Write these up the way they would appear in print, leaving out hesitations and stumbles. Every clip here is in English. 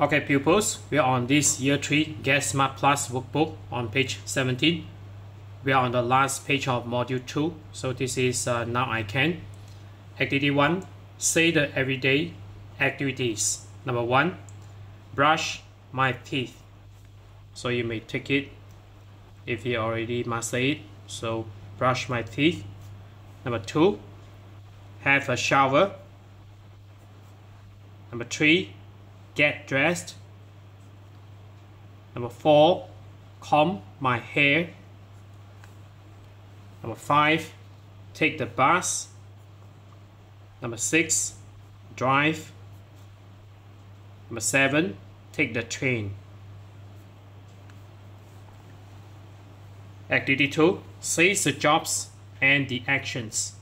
Okay, pupils, we are on this Year 3 Get Smart Plus workbook on page 17. We are on the last page of Module 2. So this is Now I Can. Activity 1, say the everyday activities. Number 1, brush my teeth. So you may take it if you already master it. So brush my teeth. Number 2, have a shower. Number 3, get dressed. Number 4, comb my hair. Number 5, take the bus. Number 6, drive. Number 7, take the train. Activity 2, say the jobs and the actions.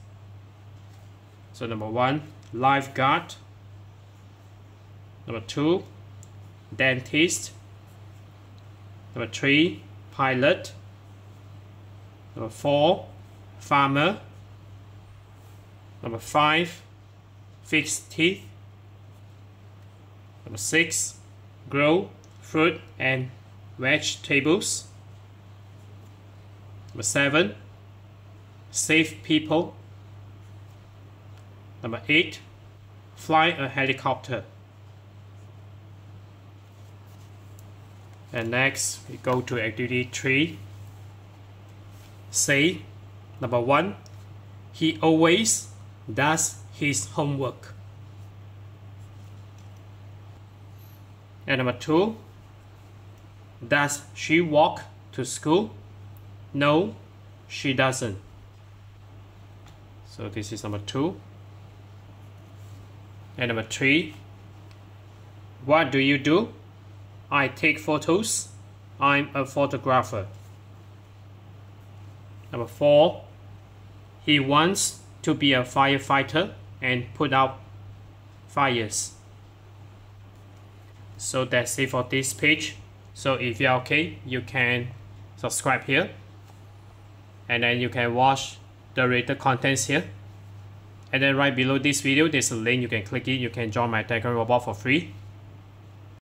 So number 1, lifeguard. Number 2, dentist. Number 3, pilot. Number 4, farmer. Number 5, fix teeth. Number 6, grow fruit and vegetables. Number 7, save people. Number 8, fly a helicopter. And next, we go to activity 3. Say, number 1, he always does his homework. And number 2, does she walk to school? No, she doesn't. So this is number 2. And number 3, what do you do? I take photos. I'm a photographer. Number 4, he wants to be a firefighter and put out fires. So that's it for this page. So if you're okay, you can subscribe here. And then you can watch the related contents here. And then right below this video, there's a link. You can click it. You can join my Telegram robot for free.